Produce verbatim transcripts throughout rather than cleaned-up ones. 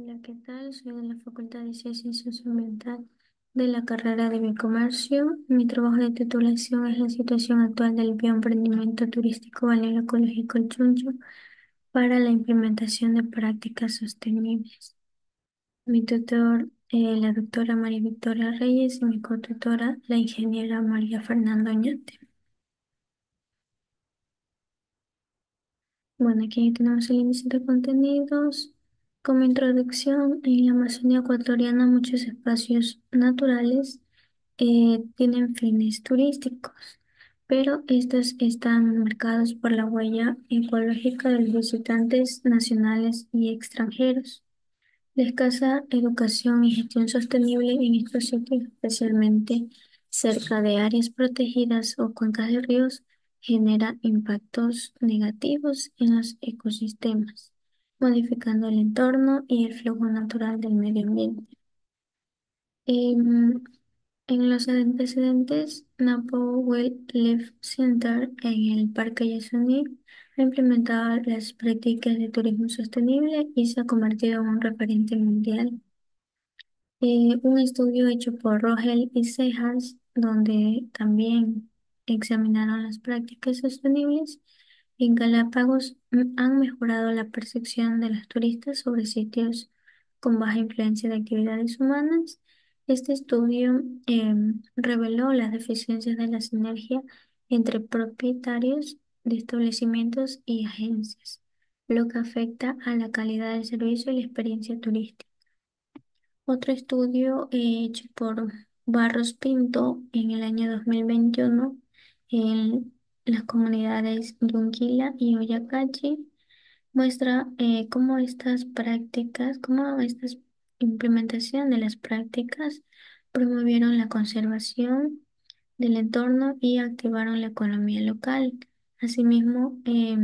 Hola, ¿qué tal? Soy de la Facultad de Ciencias Socioambientales de la carrera de Biocomercio. Mi trabajo de titulación es la situación actual del bioemprendimiento turístico balneario ecológico el Chuncho para la implementación de prácticas sostenibles. Mi tutor, eh, la doctora María Victoria Reyes, y mi cotutora, la ingeniera María Fernanda Oñate. Bueno, aquí tenemos el índice de contenidos. Como introducción, en la Amazonía ecuatoriana muchos espacios naturales eh, tienen fines turísticos, pero estos están marcados por la huella ecológica de los visitantes nacionales y extranjeros. La escasa educación y gestión sostenible en estos sitios, especialmente cerca de áreas protegidas o cuencas de ríos, genera impactos negativos en los ecosistemas, modificando el entorno y el flujo natural del medio ambiente. En, en los antecedentes, Napo Wildlife Center en el Parque Yasuní ha implementado las prácticas de turismo sostenible y se ha convertido en un referente mundial. Eh, un estudio hecho por Rogel y Cejas, donde también examinaron las prácticas sostenibles en Galápagos, han mejorado la percepción de los turistas sobre sitios con baja influencia de actividades humanas. Este estudio eh, reveló las deficiencias de la sinergia entre propietarios de establecimientos y agencias, lo que afecta a la calidad del servicio y la experiencia turística. Otro estudio eh, hecho por Barros Pinto en el año dos mil veintiuno, el las comunidades Yunguila y Oyacachi muestra eh, cómo estas prácticas, cómo esta implementación de las prácticas promovieron la conservación del entorno y activaron la economía local. Asimismo, eh,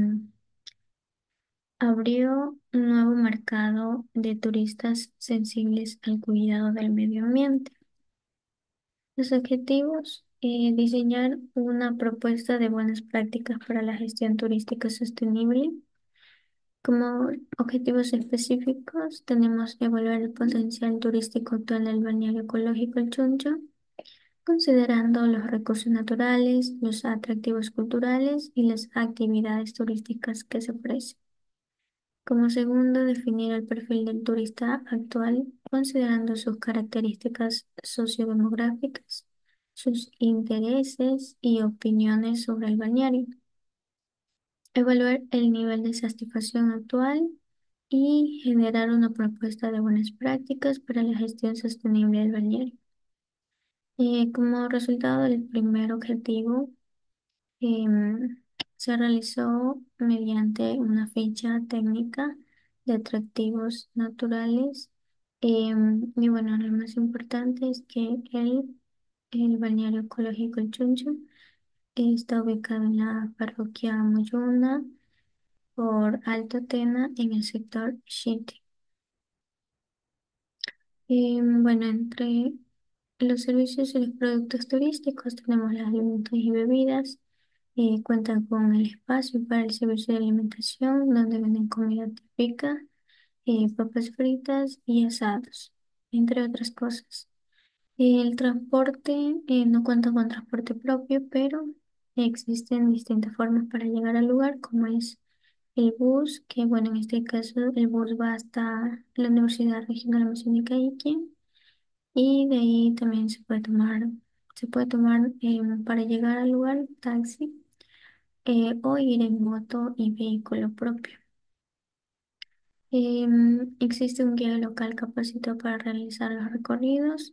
abrió un nuevo mercado de turistas sensibles al cuidado del medio ambiente. Los objetivos: Eh, diseñar una propuesta de buenas prácticas para la gestión turística sostenible. Como objetivos específicos tenemos evaluar el potencial turístico actual del balneario ecológico El Chuncho, considerando los recursos naturales, los atractivos culturales y las actividades turísticas que se ofrecen. Como segundo, definir el perfil del turista actual, considerando sus características sociodemográficas, sus intereses y opiniones sobre el balneario. Evaluar el nivel de satisfacción actual y generar una propuesta de buenas prácticas para la gestión sostenible del balneario. Eh, como resultado del primer objetivo, eh, se realizó mediante una ficha técnica de atractivos naturales. Eh, y bueno, lo más importante es que el El balneario ecológico El Chuncho está ubicado en la parroquia Muyuna por Alto Tena en el sector Chinti. Eh, bueno, entre los servicios y los productos turísticos tenemos los alimentos y bebidas. Eh, cuentan con el espacio para el servicio de alimentación, donde venden comida típica, eh, papas fritas y asados, entre otras cosas. El transporte eh, no cuenta con transporte propio, pero existen distintas formas para llegar al lugar, como es el bus, que bueno, en este caso el bus va hasta la Universidad Regional Amazónica Ikiam, y de ahí también se puede tomar, se puede tomar eh, para llegar al lugar taxi eh, o ir en moto y vehículo propio. Eh, existe un guía local capacitado para realizar los recorridos,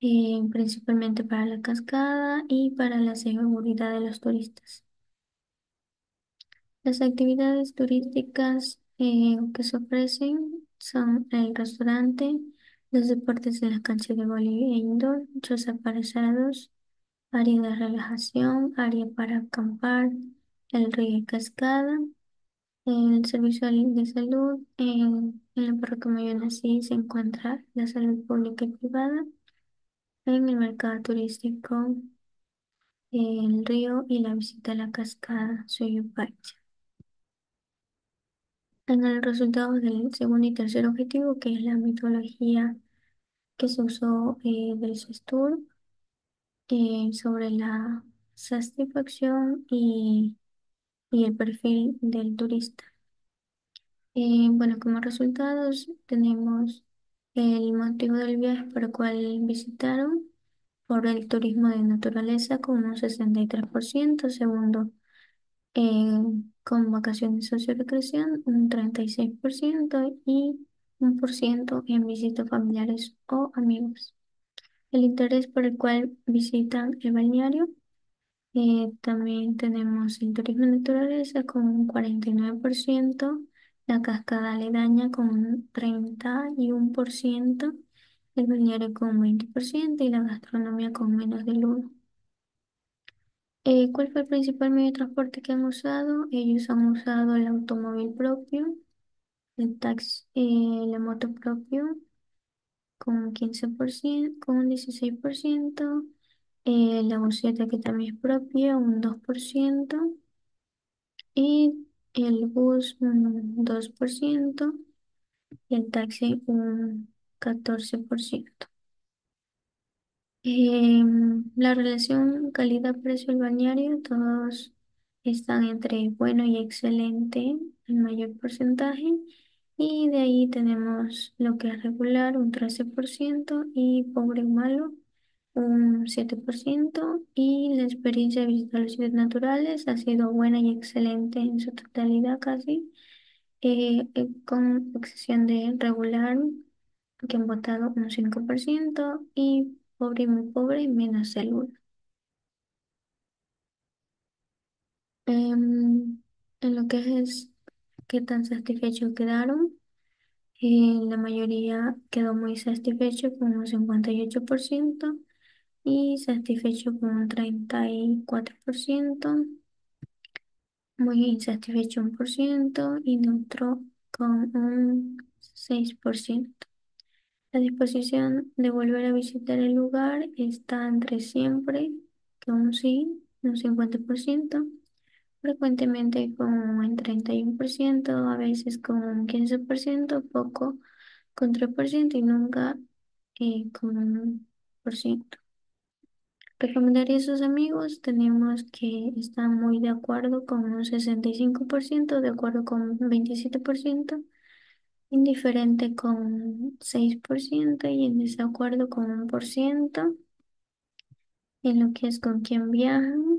Eh, principalmente para la cascada y para la seguridad de los turistas. Las actividades turísticas eh, que se ofrecen son el restaurante, los deportes en las canchas de voleibol e indoor, choza para asados, área de relajación, área para acampar, el río y cascada, el servicio de salud. En, en la parroquia Moyonací se encuentra la salud pública y privada. En el mercado turístico, el río y la visita a la cascada Suyupacha. los resultados del segundo y tercer objetivo, que es la metodología que se usó eh, del Sestour eh, sobre la satisfacción y, y el perfil del turista. Eh, bueno, como resultados tenemos el motivo del viaje por el cual visitaron, por el turismo de naturaleza con un sesenta y tres por ciento, segundo, eh, con vacaciones sociorecreación un treinta y seis por ciento y un por ciento en visitas familiares o amigos. El interés por el cual visitan el balneario, eh, también tenemos el turismo de naturaleza con un cuarenta y nueve por ciento, la cascada aledaña con un treinta y uno por ciento, el balneario con un veinte por ciento y la gastronomía con menos del uno por ciento. Eh, ¿cuál fue el principal medio de transporte que han usado? Ellos han usado el automóvil propio, el taxi, eh, la moto propio con un quince por ciento, con un dieciséis por ciento, eh, la buseta que también es propia, un dos por ciento, y el bus un dos por ciento, y el taxi un catorce por ciento. Em, la relación calidad-precio del balneario, todos están entre bueno y excelente, el mayor porcentaje, y de ahí tenemos lo que es regular, un trece por ciento, y pobre y malo, un siete por ciento, y la experiencia de visitar los sitios naturales ha sido buena y excelente en su totalidad casi, eh, eh, con excepción de regular, que han votado un cinco por ciento, y pobre y muy pobre, menos el uno. Em, En lo que es qué tan satisfechos quedaron, eh, la mayoría quedó muy satisfecho con un cincuenta y ocho por ciento y satisfecho con un treinta y cuatro por ciento, muy insatisfecho un por ciento y neutro con un seis por ciento. La disposición de volver a visitar el lugar está entre siempre, que un sí, un cincuenta por ciento, frecuentemente con un treinta y uno por ciento, a veces con un quince por ciento, poco con tres por ciento y nunca eh, con un por ciento. Recomendaría a sus amigos, tenemos que están muy de acuerdo con un sesenta y cinco por ciento, de acuerdo con un veintisiete por ciento. Indiferente con un seis por ciento y en desacuerdo con un por ciento en lo que es con quién viajan.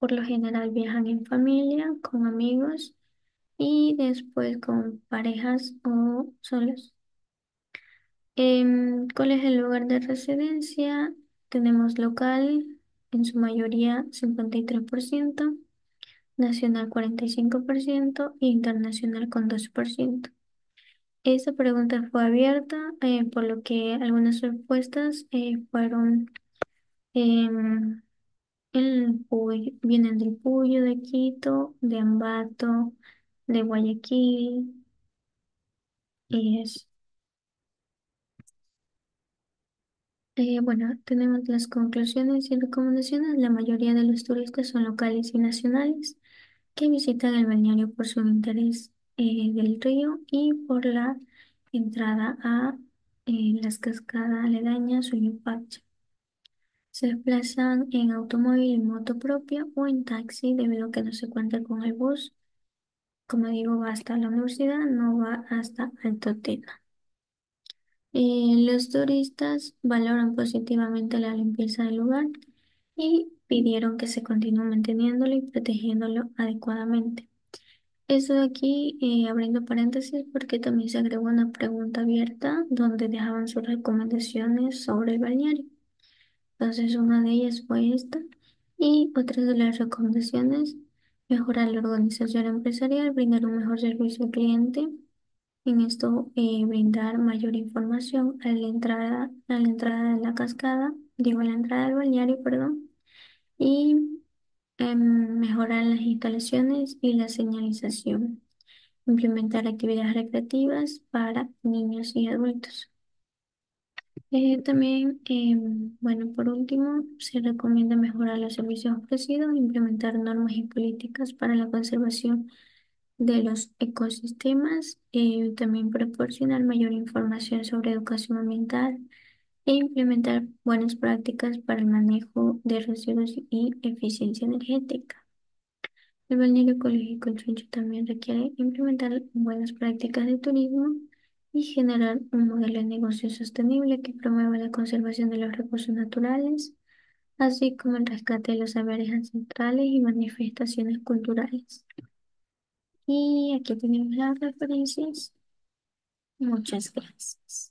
Por lo general viajan en familia, con amigos y después con parejas o solos. Em, ¿cuál es el lugar de residencia? Tenemos local, en su mayoría cincuenta y tres por ciento, nacional cuarenta y cinco por ciento e internacional con dos por ciento. Esta pregunta fue abierta, eh, por lo que algunas respuestas eh, fueron em, el Puy- vienen del Puyo, de Quito, de Ambato, de Guayaquil, y es, eh, bueno, tenemos las conclusiones y recomendaciones. La mayoría de los turistas son locales y nacionales que visitan el balneario por su interés eh, del río y por la entrada a eh, las cascadas aledañas Suyupacha. Se desplazan en automóvil y moto propia o en taxi debido a que no se cuenta con el bus. Como digo, va hasta la universidad, no va hasta Alto Tena. Eh, los turistas valoran positivamente la limpieza del lugar y pidieron que se continúe manteniéndolo y protegiéndolo adecuadamente. Eso de aquí, eh, abriendo paréntesis, porque también se agregó una pregunta abierta donde dejaban sus recomendaciones sobre el balneario. Entonces, una de ellas fue esta. Y otra de las recomendaciones, mejorar la organización empresarial, brindar un mejor servicio al cliente. En esto, eh, brindar mayor información a la entrada, a la entrada de la cascada, digo, a la entrada del balneario, perdón, y em, mejorar las instalaciones y la señalización. Implementar actividades recreativas para niños y adultos. Eh, también, em, bueno, por último, se recomienda mejorar los servicios ofrecidos, implementar normas y políticas para la conservación de los ecosistemas, eh, también proporcionar mayor información sobre educación ambiental e implementar buenas prácticas para el manejo de residuos y eficiencia energética. El balneario ecológico El Chuncho también requiere implementar buenas prácticas de turismo y generar un modelo de negocio sostenible que promueva la conservación de los recursos naturales, así como el rescate de los saberes ancestrales y manifestaciones culturales. Y aquí tenemos las referencias. Muchas gracias.